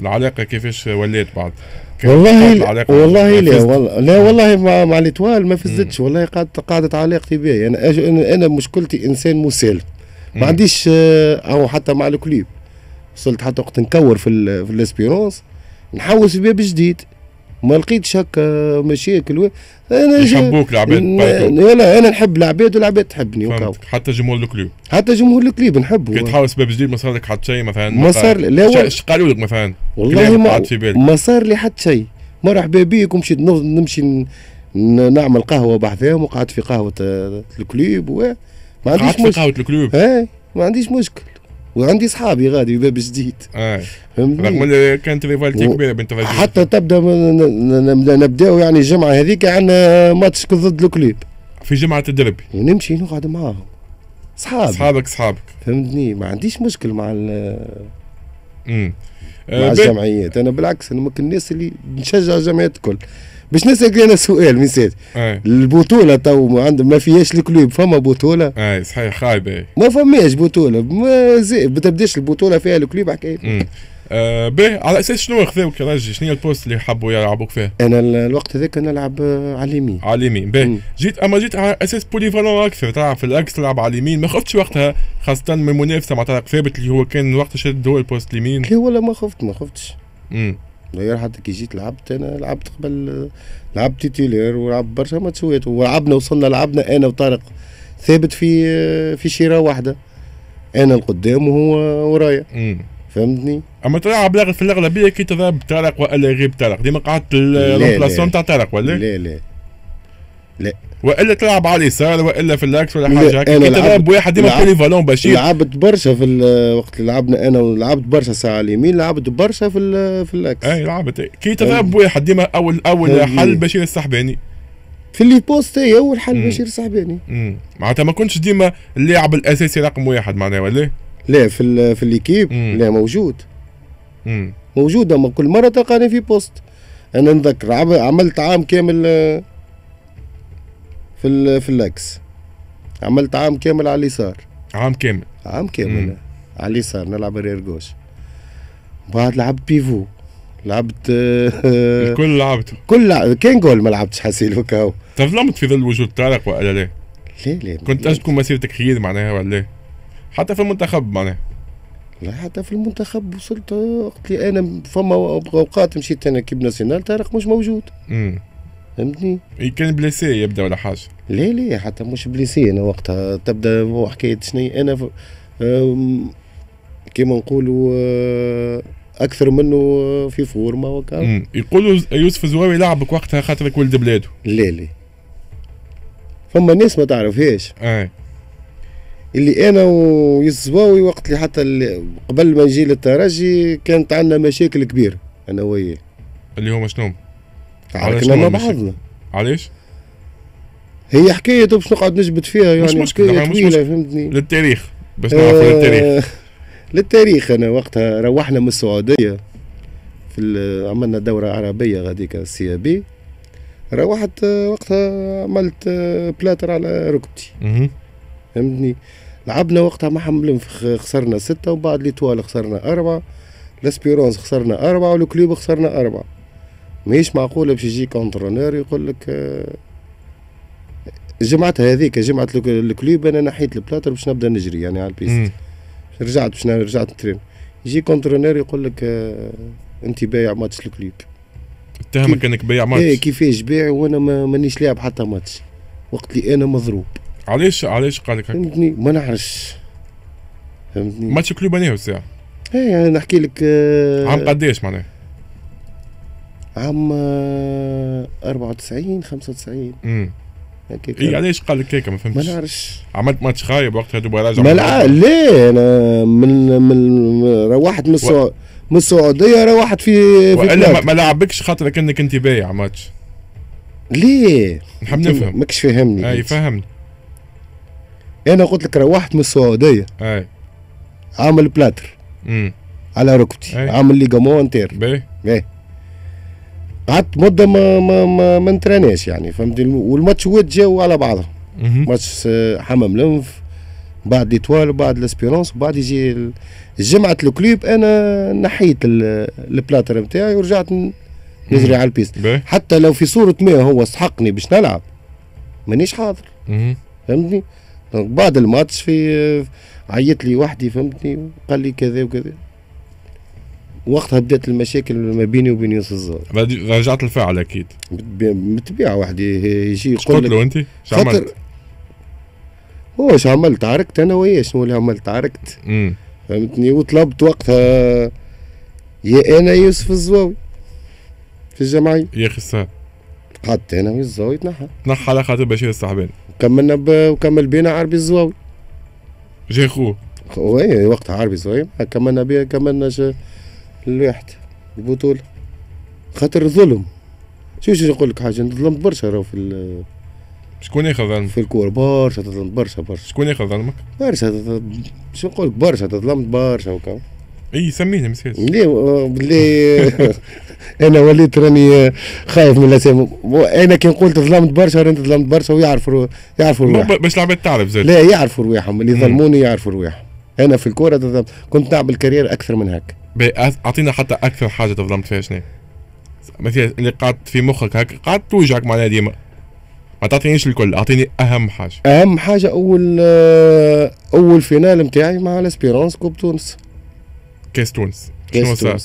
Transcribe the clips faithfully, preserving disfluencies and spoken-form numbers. العلاقه كيفاش ولات بعد؟ والله لا والله لا والله لا والله مع, مع الاتوال ما فزتش والله. قعدت قعدت علاقتي بيه. انا انا مشكلتي انسان مسالم، ما عنديش او حتى مع الكليب وصلت حتى وقت نكور في في الاسبيرونس نحوس في باب جديد ما لقيتش هكا مشاكل. انا يحبوك العباد، لا انا نحب العباد والعباد تحبني وكاو. حتى جمهور الكلوب حتى جمهور الكلوب نحبه. كي تحاول سباب جديد ما صار لك حتى شيء مثلا؟ ما صار لا والله. قالوا لك مثلا؟ والله ما ما صار لي حتى شيء. مرحبا بيك، ومشيت نمشي نعمل قهوه بحذاهم وقعدت في قهوه الكلوب و ما عنديش مشكل. قعدت في قهوه الكلوب؟ اي ما عنديش مشكل وعندي صحابي غادي باب جديد. اه رغم اللي كانت ريفالتي كبيره بين الترجي حتى تبدا نبداو يعني الجمعه هذيك عندنا ماتش ضد الكلوب في جمعه الدربي ونمشي نقعد معاهم صحابي. صحابك صحابك فهمتني، ما عنديش مشكل مع امم آه مع الجمعيات. انا بالعكس انا من الناس اللي نشجع الجمعيات الكل. باش نسالك انا سؤال مسات آه. البطوله تو عند ما فيهاش الكلوب، فما بطوله؟ اي صحيح خايبه ما فماش بطوله، ما تبداش البطوله فيها الكلوب حكايه. آه باهي، على اساس شنو خذاوك الترجي؟ شنو هي البوست اللي حبوا يلعبوك فيه؟ انا الوقت هذاك نلعب على اليمين. على اليمين باهي. جيت اما جيت على اساس بوليفالون اكثر، تلعب في الاكس تلعب على اليمين، ما خفتش وقتها خاصه من المنافسه مع طارق ثابت اللي هو كان وقتها شد هو البوست اليمين؟ لا والله ما خفت ما خفتش. امم غير حتى كي جيت لعبت انا لعبت قبل لعبت تيتيلير ولعب برشا ماتشات ولعبنا وصلنا لعبنا انا وطارق ثابت في في شيره واحده، انا القدام وهو ورايا فهمتني. اما تلعب في الاغلبيه كي تضرب طارق والا غير طارق ديما قعدت الامبلاسيون تاع طارق ولا؟ لا لا لا والا تلعب على اليسار والا في الاكس ولا حاجه هكا كي تضرب واحد ديما بولي فالون. بشير لعبت برشا في الوقت اللي لعبنا انا ولعبت برشا ساعه على اليمين، لعبت برشا في في الاكس. اي لعبت كي تضرب واحد ديما اول اول حل بشير السحباني في اللي بوست هي اول حل بشير السحباني. معناتها ما كنتش ديما اللاعب الاساسي رقم واحد معناها ولا؟ لا في في ليكيب لا موجود مم. موجود اما كل مره تلقاني في بوست. انا نذكر عملت عام كامل في في الاكس، عملت عام كامل على اليسار. عام كامل؟ عام كامل على اليسار نلعب رير جوش. بعد لعبت بيفو لعبت الكل لعبته كل كان جول ما لعبتش حسيل هكا. تظلمت في ظل وجود طارق ولا لا؟ لا لا كنت اش تكون مسيرتك خير معناها ولا حتى في المنتخب معناها؟ لا حتى في المنتخب وصلت وقت اللي انا فما اوقات مشيت انا كيب ناسيونال طارق مش موجود. امم فهمتني؟ كان بليسي يبدا ولا حاجه؟ لا لا حتى مش بليسي انا وقتها تبدا هو حكايه شني انا ف... كيما نقولوا اكثر منه في فورما وكا. يقولوا يوسف الزواوي لعبك وقتها خاطرك ولد بلاده. لا لا فما ناس ما تعرفهاش. اي اللي انا ويوسف الزواوي وقت اللي حتى اللي قبل ما نجي للترجي كانت عندنا مشاكل كبيره انا وياه. اللي هما شنو؟ تعاركنا مع بعضنا. علاش؟ هي حكاية باش نقعد نجبد فيها يعني مش مشكلة طويلة فهمتني. للتاريخ باش نعرفوا آه للتاريخ. للتاريخ أنا وقتها روحنا من السعودية في عملنا دورة عربية غاديك السي بي. روحت وقتها عملت بلاتر على ركبتي. فهمتني؟ لعبنا وقتها معهم الانفخ خسرنا ستة وبعد ليتوال خسرنا أربعة. لاسبيرونس خسرنا أربعة والكلوب خسرنا أربعة. ماهيش معقوله باش يجيك اونترونور يقول لك جمعتها هذيك جمعه الكلوب انا نحيت البلاطر باش نبدا نجري يعني على البيست. رجعت باش رجعت نترين يجيك اونترونور يقول لك انت بايع ماتش الكلوب. اتهمك انك بايع ماتش. ايه كيفاش بايع وانا مانيش لاعب حتى ماتش وقت اللي انا مضروب. علاش علاش قال لك هكا؟ فهمتني ما نعرفش فهمتني. ماتش الكلوب انا الساعه. ايه انا نحكي لك آه عام قداش معناها؟ عام أربعة وتسعين خمسة وتسعين. امم اي علاش قال لك هيك ما فهمتش؟ ما نعرفش. عملت ماتش خايب وقتها دوبا راجع. لا لا انا من من روحت من السعوديه من السعوديه روحت في والا ما لعبكش خاطرك انك انت بايع ماتش. ليه؟ نحب نفهم. ماكش فاهمني. اي فهمني. انا قلت لك روحت من السعوديه. اي عامل بلاتر. امم على ركبتي، عامل ليجامون تير. باهي. باهي. قعدت مده ما ما ما, ما نتراناش يعني فهمتني والماتش وات جاوا على بعضهم. ماتش حمام لنف بعد ليتوال وبعد لاسبيرونس وبعد يجي جمعة الكلوب. انا نحيت البلاتر نتاعي ورجعت نجري على البيست، حتى لو في صورة ما هو سحقني باش نلعب مانيش حاضر. فهمتني؟ بعد الماتش في عيط لي وحدي، فهمتني، وقال لي كذا وكذا. وقتها بدات المشاكل ما بيني وبين يوسف الزواوي. رجعت الفاعل اكيد. بالطبيعه وحدي يجي يقول لك. قلت له انت؟ شو عملت؟ هو شو عملت؟ عاركت انا وياه، شنو اللي عملت؟ عاركت. فهمتني؟ وطلبت وقتها يا انا يوسف الزواوي في الجمعيه. يا خساره. قعدت انا والزواوي تنحى. تنحى على خاطر بشير السحباني. وكملنا ب... وكمل بينا عربي الزواوي. جاي خوه. وي وقتها عربي الزواوي كملنا بها، كملنا ش... الواحد البطولة خاطر ظلم. شو شو نقول لك حاجة، ظلمت برشا راهو في ال شكون ياخذ ظلمك؟ في الكورة برشا تظلمت برشا برشا. شكون ياخذ ظلمك؟ برشا تظلمت، شو نقول لك، برشا تظلمت برشا وكا. اي سمينا مسكين. ليه باللي أنا وليت راني خايف من الأسامي، أنا كي نقول تظلمت برشا راني تظلمت برشا ويعرفوا يعرفوا رواحهم. باش العباد تعرف زاد. لا يعرفوا رواحهم، اللي ظلموني يعرفوا رواحهم. أنا في الكورة تظلمت، كنت نعمل كارير أكثر من هكا. اعطينا حتى اكثر حاجه تظلمت فيها شنو؟ مثلا اللي قعدت في مخك هكا قعدت توجعك معناها ديما. ما تعطينيش الكل، اعطيني اهم حاجه. اهم حاجه اول اول فينال نتاعي مع الاسبيرونس كوب تونس. كاس تونس. شنو صار؟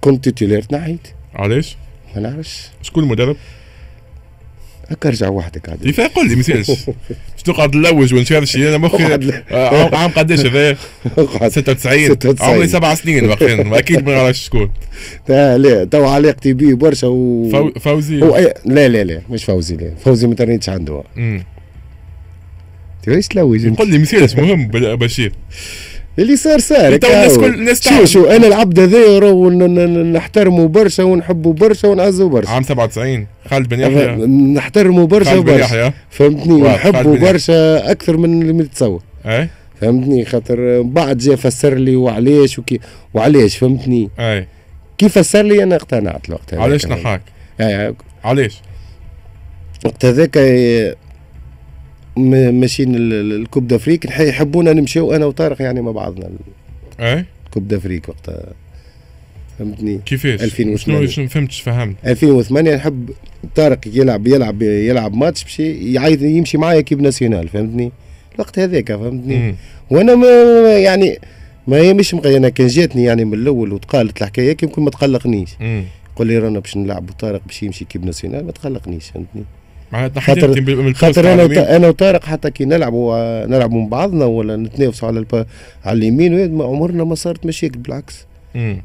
كنت تيتيلير تنحيت. علاش؟ ما نعرفش. شكون المدرب؟ هكا ارجع وحدك عاد. كيفاه قول لي ما يسالش. باش تقعد نلوج ونشرش انا مخي. عام قداش هذايا؟ ستة وتسعين عمري سبع سنين وقتها اكيد ما نعرفش شكون. لا تو علاقتي بيه برشا و فو... فوزي و... لا لا لا مش فوزي، لا فوزي ما ترنيتش عنده. امم تبغيش تلوج قول لي ما يسالش. مهم بشير اللي صار صار. الناس كل الناس تعرف. شو شو انا العبد هذايا راهو نحترمه برشا ونحبه برشا ونعزه برشا. عام سبعة وتسعين خالد بن يحيى. نحترمه برشا برشا. فهمتني؟ ونحبه برشا اكثر من اللي تتصور. اي فهمتني؟ خاطر بعد جا فسر لي وعلاش وكي وعلاش فهمتني؟ اي كي فسر لي انا اقتنعت وقتها. علاش نحاك؟ اي علاش؟ وقت هذاك ماشيين الكوب دافريك يحبونا نمشيو انا وطارق يعني مع بعضنا. اي كوب دافريك وقتها فهمتني؟ كيفاش؟ ألفين وثمانية شنو فهمتش فهمت؟ ألفين وثمانية نحب طارق يلعب يلعب يلعب ماتش باش يعايد يمشي معايا كيب ناسيونال فهمتني؟ الوقت هذاك فهمتني؟ وانا ما يعني ما مش انا كان جاتني يعني من الاول وتقالت الحكايه يمكن ما تقلقنيش. يقول لي رانا باش نلعبوا طارق باش يمشي كيب ناسيونال ما تقلقنيش فهمتني؟ معناتها خاطر خاطر انا انا وطارق حتى كي نلعبوا نلعبوا مع بعضنا ولا نتنافسوا على على اليمين عمرنا ما صارت مشاكل بالعكس. امم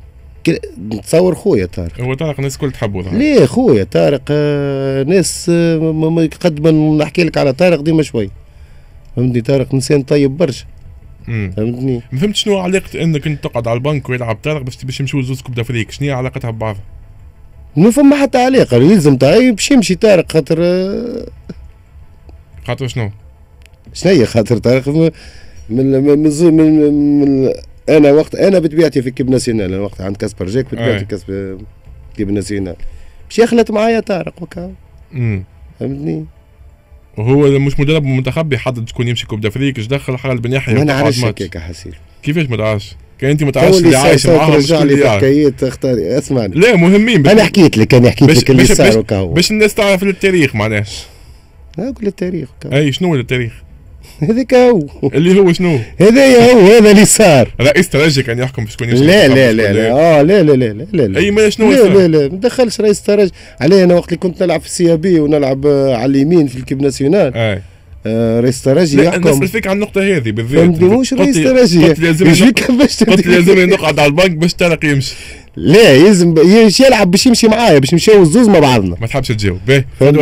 نتصور خويا طارق. هو طارق الناس الكل تحبوا ظهر. ليه خويا طارق ناس قد ما نحكي لك على طارق ديما شوي. فهمتني؟ طارق انسان طيب برشا. فهمتني؟ ما فهمت شنو علاقة انك انت تقعد على البنك ويلعب طارق باش باش يمشيو زوز كوب دافريك، شنو هي علاقتها ببعضها؟ ما فما حتى علاقة، يلزم طيب باش يمشي طارق خاطر خاطر شنو؟ شنيا خاطر طارق من من من انا وقت انا بطبيعتي في كيب ناسيونال، انا وقت عند كاسبر جاك بطبيعتي كاسبر كيب ناسيونال. باش يخلط معايا طارق وكا. امم فهمتني؟ وهو مش مدرب منتخب يحدد شكون يمشي كوب دافريك، اش دخل خالد بن يحيى؟ ما نعرفش هكاك حسيل. كيفاش ما تعرفش؟ كان انت ما تعرفش اللي عايش معاهم ترجع لي حكايات اختاري اسمعني. لا مهمين انا حكيت لك انا حكيت لك اللي صار وكا هو باش الناس تعرف التاريخ معناها. ناكل التاريخ وكا. اي شنو التاريخ؟ هذاك هو اللي هو شنو؟ هذايا هو هذا اللي صار. رئيس الترجي كان يحكم شكون يمشي. لا لا لا لا اه لا لا لا لا لا اي ما شنو لا لا لا ما دخلش رئيس الترجي علي انا وقت اللي كنت نلعب في السي بي ونلعب على اليمين في الكيب ناسيونال. اي آه رئيس الترجي يحكم. الناس فيك على النقطة هذه بالذات. ما تديروش رئيس الترجي. قلت لازم نقعد على البنك باش طارق يمشي. لا يلزم يلعب باش يمشي معايا باش نمشيو الزوز مع بعضنا. ما تحبش تجاوب باهي.